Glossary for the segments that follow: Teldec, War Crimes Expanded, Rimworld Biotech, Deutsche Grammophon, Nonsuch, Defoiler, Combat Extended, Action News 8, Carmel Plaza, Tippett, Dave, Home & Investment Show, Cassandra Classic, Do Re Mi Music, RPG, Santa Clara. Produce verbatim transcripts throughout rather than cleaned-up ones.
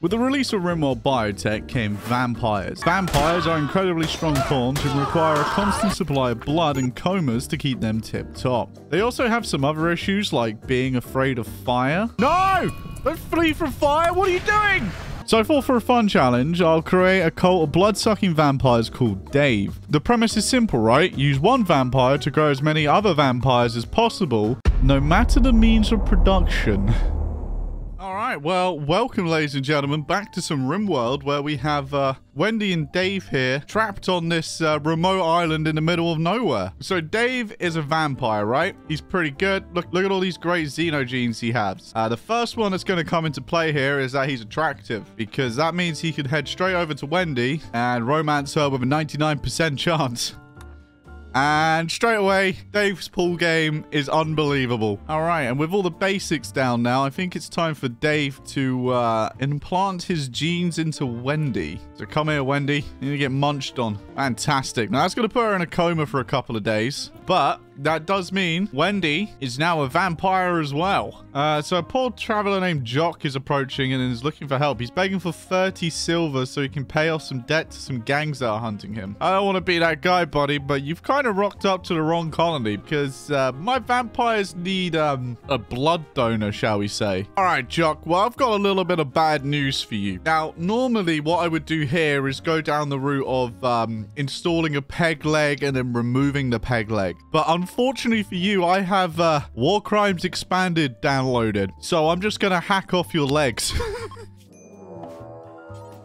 With the release of Rimworld Biotech came vampires. Vampires are incredibly strong forms who require a constant supply of blood and comas to keep them tip-top. They also have some other issues like being afraid of fire. No! Don't flee from fire! What are you doing? So I thought for a fun challenge, I'll create a cult of blood-sucking vampires called Dave. The premise is simple, right? Use one vampire to grow as many other vampires as possible, no matter the means of production. Alright, well, welcome ladies and gentlemen back to some Rimworld, where we have uh, Wendy and Dave here, trapped on this uh, remote island in the middle of nowhere. So Dave is a vampire, right? He's pretty good. Look look at all these great xenogenes he has. Uh, the first one that's going to come into play here is that he's attractive, because that means he could head straight over to Wendy and romance her with a ninety-nine percent chance. And straight away, Dave's pool game is unbelievable. All right, and with all the basics down now, I think it's time for Dave to uh, implant his genes into Wendy. So come here, Wendy. You need to get munched on. Fantastic. Now, that's going to put her in a coma for a couple of days. But that does mean Wendy is now a vampire as well. Uh, so a poor traveler named Jock is approaching and is looking for help. He's begging for thirty silver so he can pay off some debt to some gangs that are hunting him. I don't want to be that guy, buddy, but you've kind of rocked up to the wrong colony because uh, my vampires need um, a blood donor, shall we say. All right, Jock, well, I've got a little bit of bad news for you. Now, normally what I would do here is go down the route of um, installing a peg leg and then removing the peg leg. But unfortunately for you, I have uh, War Crimes Expanded downloaded. So I'm just going to hack off your legs.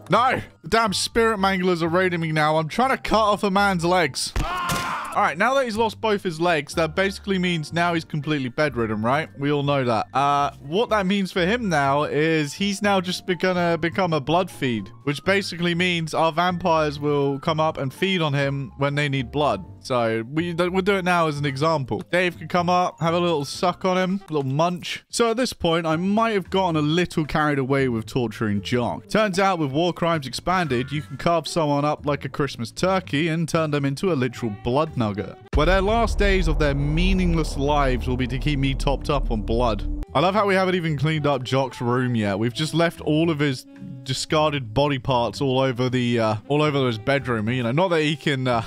No! The damn spirit manglers are raiding me now. I'm trying to cut off a man's legs. Ah! All right, now that he's lost both his legs, that basically means now he's completely bedridden, right? We all know that. Uh, what that means for him now is he's now just gonna become a blood feed, which basically means our vampires will come up and feed on him when they need blood. So we, we'll do it now as an example. Dave can come up, have a little suck on him, a little munch. So at this point, I might have gotten a little carried away with torturing Jock. Turns out with War Crimes Expanded, you can carve someone up like a Christmas turkey and turn them into a literal blood nugget, where their last days of their meaningless lives will be to keep me topped up on blood. I love how we haven't even cleaned up Jock's room yet. We've just left all of his discarded body parts all over the, uh, all over his bedroom. You know, not that he can... Uh,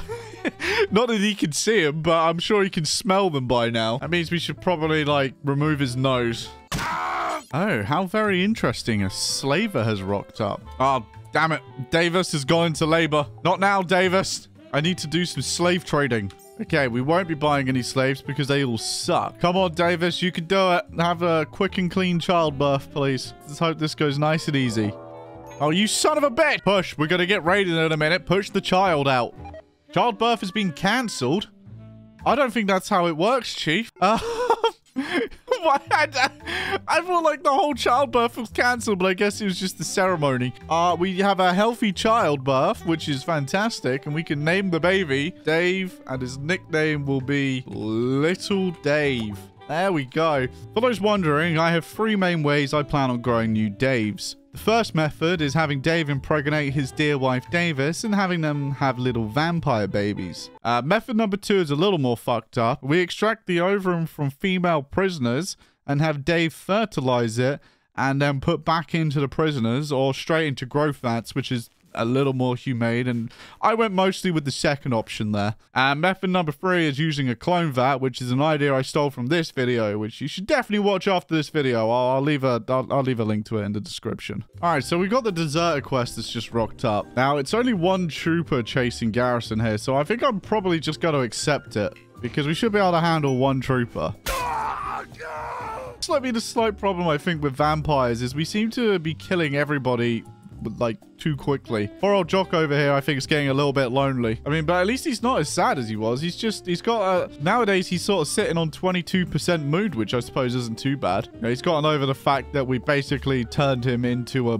Not that he can see him, but I'm sure he can smell them by now. That means we should probably, like, remove his nose. Oh, how very interesting. A slaver has rocked up. Oh, damn it. Davis has gone into labor. Not now, Davis. I need to do some slave trading. Okay, we won't be buying any slaves because they all suck. Come on, Davis. You can do it. Have a quick and clean childbirth, please. Let's hope this goes nice and easy. Oh, you son of a bitch. Push. We're going to get raided in a minute. Push the child out. Childbirth has been cancelled? I don't think that's how it works, Chief. Uh, I, I feel like the whole childbirth was cancelled, but I guess it was just the ceremony. Uh, we have a healthy childbirth, which is fantastic, and we can name the baby Dave, and his nickname will be Little Dave. There we go. For those wondering, I have three main ways I plan on growing new Daves. The first method is having Dave impregnate his dear wife Davis and having them have little vampire babies. Uh, method number two is a little more fucked up. We extract the ovum from female prisoners and have Dave fertilize it and then put back into the prisoners or straight into growth vats, which is a little more humane, and I went mostly with the second option there. And method number three is using a clone vat, which is an idea I stole from this video, which you should definitely watch after this video. I'll, I'll leave a I'll, I'll leave a link to it in the description. All right, so we got the deserter quest that's just rocked up. Now it's only one trooper chasing garrison here, so I think I'm probably just going to accept it because we should be able to handle one trooper. Slightly the slight problem I think with vampires is we seem to be killing everybody like too quickly. Poor old Jock over here, I think it's getting a little bit lonely. I mean, but at least he's not as sad as he was. He's just, he's got a, nowadays he's sort of sitting on twenty-two percent mood, which I suppose isn't too bad. You know, he's gotten over the fact that we basically turned him into a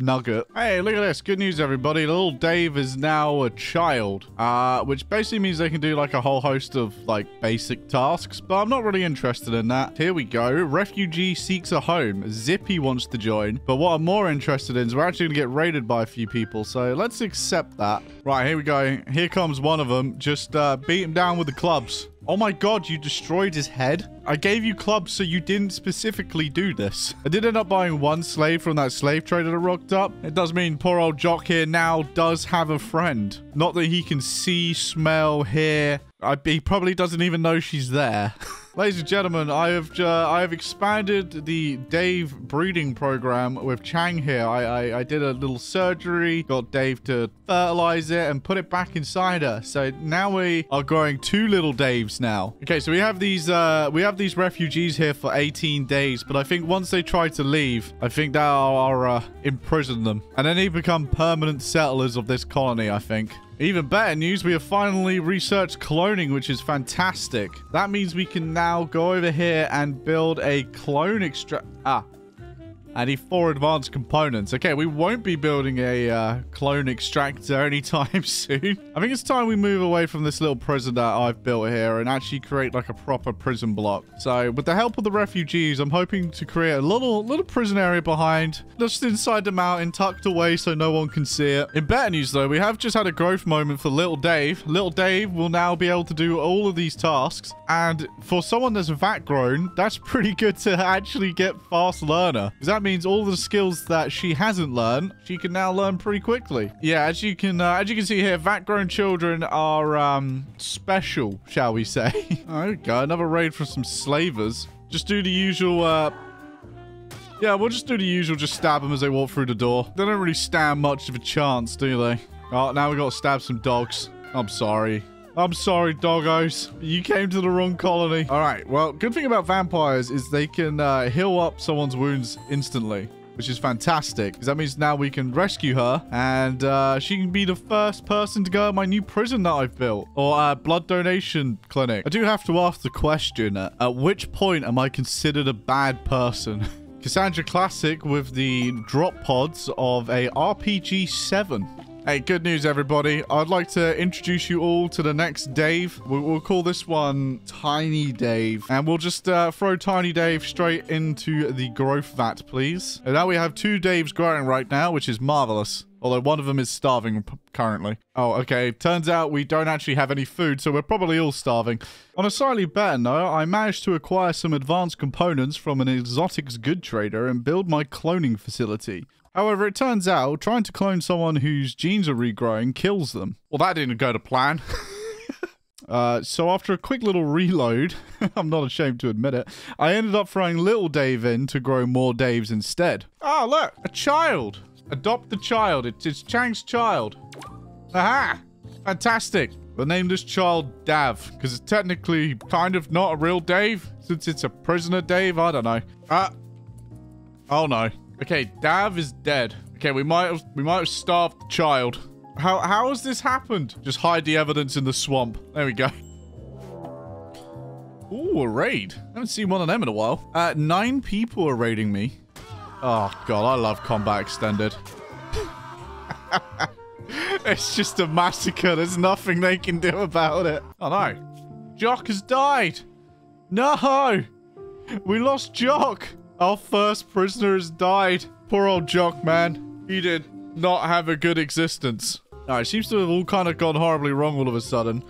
nugget. Hey, look at this. Good news, everybody. Little Dave is now a child, uh, which basically means they can do like a whole host of like basic tasks, but I'm not really interested in that. Here we go. Refugee seeks a home. Zippy wants to join, but what I'm more interested in is we're actually gonna get raided by a few people, so let's accept that. Right, here we go. Here comes one of them. Just uh, beat him down with the clubs. Oh my god, you destroyed his head. I gave you clubs, so you didn't specifically do this. I did end up buying one slave from that slave trader that rocked up. It does mean poor old Jock here now does have a friend. Not that he can see, smell, hear. I, he probably doesn't even know she's there. Ladies and gentlemen, I have uh, I have expanded the Dave breeding program with Chang here. I, I I did a little surgery, got Dave to fertilize it and put it back inside her. So now we are growing two little Daves now. Okay, so we have these uh we have these refugees here for eighteen days, but I think once they try to leave, I think that'll uh, imprison them, and then they become permanent settlers of this colony, I think. Even better news, we have finally researched cloning, which is fantastic. That means we can now go over here and build a clone extract. Ah, I need four advanced components. Okay, we won't be building a uh, clone extractor anytime soon. I think it's time we move away from this little prison that I've built here and actually create like a proper prison block. So with the help of the refugees, I'm hoping to create a little, little prison area behind, just inside the mountain, tucked away so no one can see it. In better news though, we have just had a growth moment for little Dave. Little Dave will now be able to do all of these tasks. And for someone that's vat grown, that's pretty good to actually get fast learner. Is that That means all the skills that she hasn't learned, she can now learn pretty quickly. Yeah, as you can uh, as you can see here, vat-grown children are um, special, shall we say? There we go, another raid from some slavers. Just do the usual. Uh... Yeah, we'll just do the usual. Just stab them as they walk through the door. They don't really stand much of a chance, do they? Oh, now we got to stab some dogs. I'm sorry. I'm sorry, doggos. You came to the wrong colony. All right. Well, good thing about vampires is they can uh, heal up someone's wounds instantly, which is fantastic. Because that means now we can rescue her and uh, she can be the first person to go in my new prison that I've built, or uh, blood donation clinic. I do have to ask the question, uh, at which point am I considered a bad person? Cassandra Classic with the drop pods of a R P G seven. Hey, good news, everybody. I'd like to introduce you all to the next Dave. We'll, we'll call this one Tiny Dave. And we'll just uh, throw Tiny Dave straight into the growth vat, please. And now we have two Daves growing right now, which is marvelous. Although one of them is starving currently. Oh, okay. Turns out we don't actually have any food, so we're probably all starving. On a slightly better note, I managed to acquire some advanced components from an exotics good trader and build my cloning facility. However, it turns out trying to clone someone whose genes are regrowing kills them. Well, that didn't go to plan. Uh, so after a quick little reload, I'm not ashamed to admit it, I ended up throwing little Dave in to grow more Daves instead. Oh, look, a child. Adopt the child. It's, it's Chang's child. Aha! Fantastic. We'll name this child Dav, because it's technically kind of not a real Dave, since it's a prisoner Dave. I don't know. Uh, oh, no. Okay, Dav is dead. Okay, we might have we might have starved the child. How how has this happened? Just hide the evidence in the swamp. There we go. Ooh, a raid. I haven't seen one of them in a while. Uh, nine people are raiding me. Oh god, I love Combat Extended. It's just a massacre. There's nothing they can do about it. Oh no, Jock has died. No, we lost Jock. Our first prisoner has died. Poor old Jock, man. He did not have a good existence. All right, seems to have all kind of gone horribly wrong all of a sudden.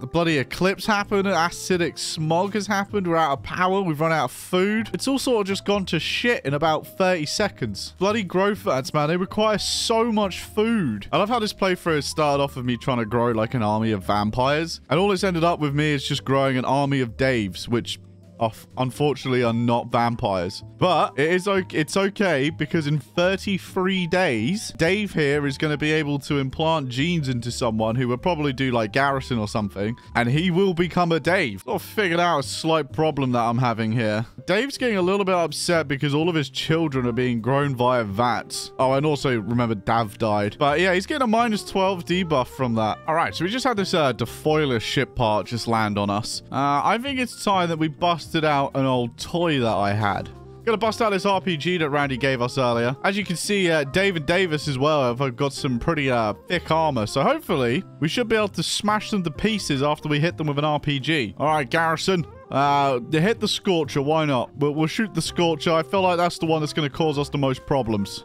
The bloody eclipse happened. Acidic smog has happened. We're out of power. We've run out of food. It's all sort of just gone to shit in about thirty seconds. Bloody growth vats, man. They require so much food. I love how this playthrough has started off with me trying to grow like an army of vampires. And all it's ended up with me is just growing an army of Daves, which... Off, unfortunately, are not vampires, but it is okay. It's okay because in thirty-three days, Dave here is going to be able to implant genes into someone who will probably do like Garrison or something, and he will become a Dave. Sort of figured out a slight problem that I'm having here. Dave's getting a little bit upset because all of his children are being grown via vats. Oh, and also remember, Dav died. But yeah, he's getting a minus twelve debuff from that. All right, so we just had this uh, Defoiler ship part just land on us. Uh, I think it's time that we bust out an old toy that I had. Gonna bust out this R P G that Randy gave us earlier. As you can see, uh, David Davis as well have got some pretty uh, thick armor, so hopefully we should be able to smash them to pieces after we hit them with an R P G. All right, Garrison, uh, hit the Scorcher. Why not? We'll, we'll shoot the Scorcher. I feel like that's the one that's gonna cause us the most problems.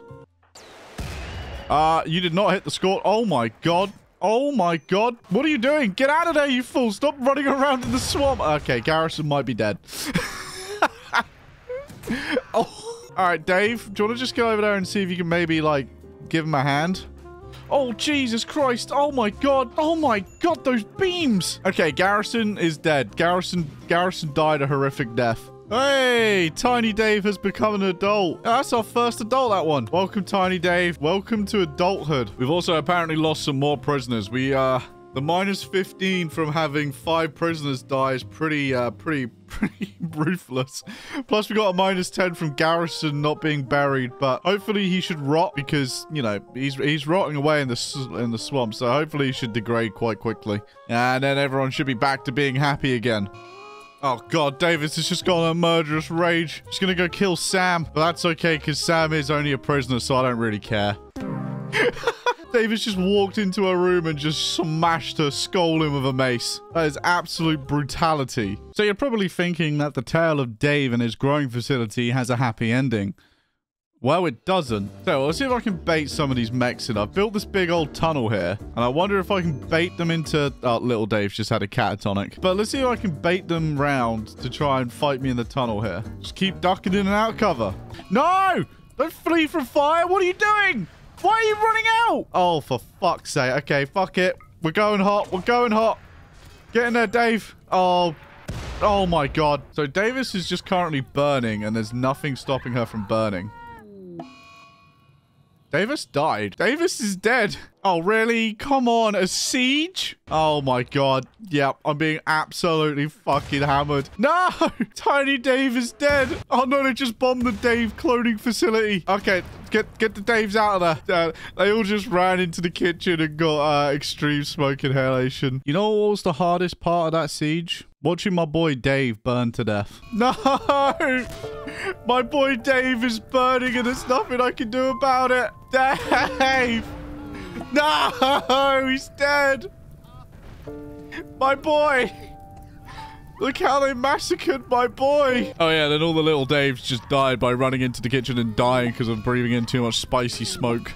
Uh, you did not hit the Scorcher. Oh my god. Oh my god. What are you doing? Get out of there, you fool. Stop running around in the swamp. Okay, Garrison might be dead. Oh. All right, Dave, do you want to just go over there and see if you can maybe, like, give him a hand? Oh, Jesus Christ. Oh my god. Oh my god, those beams. Okay, Garrison is dead. Garrison, Garrison died a horrific death. Hey, Tiny Dave has become an adult. Oh, that's our first adult, that one. Welcome, Tiny Dave. Welcome to adulthood. We've also apparently lost some more prisoners. We, uh, the minus fifteen from having five prisoners die is pretty, uh, pretty, pretty ruthless. Plus, we got a minus ten from Garrison not being buried, but hopefully he should rot because, you know, he's, he's rotting away in the, in the swamp, so hopefully he should degrade quite quickly. And then everyone should be back to being happy again. Oh, God, Davis has just gone on a murderous rage. He's gonna go kill Sam. But that's okay, because Sam is only a prisoner, so I don't really care. Davis just walked into her room and just smashed her skull in with a mace. That is absolute brutality. So you're probably thinking that the tale of Dave and his growing facility has a happy ending. Well, it doesn't. So let's see if I can bait some of these mechs in. I've built this big old tunnel here, and I wonder if I can bait them into... Oh, little Dave's just had a catatonic. But let's see if I can bait them round to try and fight me in the tunnel here. Just keep ducking in and out cover. No! Don't flee from fire! What are you doing? Why are you running out? Oh, for fuck's sake. Okay, fuck it. We're going hot. We're going hot. Get in there, Dave. Oh, oh my God. So Davis is just currently burning, and there's nothing stopping her from burning. Davis died. Davis is dead. Oh, really? Come on, a siege? Oh my God. Yep, I'm being absolutely fucking hammered. No! Tiny Dave is dead. Oh no, they just bombed the Dave cloning facility. Okay, get get the Daves out of there. Uh, they all just ran into the kitchen and got uh, extreme smoke inhalation. You know what was the hardest part of that siege? Watching my boy Dave burn to death. No! My boy Dave is burning and there's nothing I can do about it. Dave! No! He's dead! My boy! Look how they massacred my boy! Oh yeah, then all the little Daves just died by running into the kitchen and dying because of breathing in too much spicy smoke.